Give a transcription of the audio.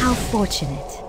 How fortunate.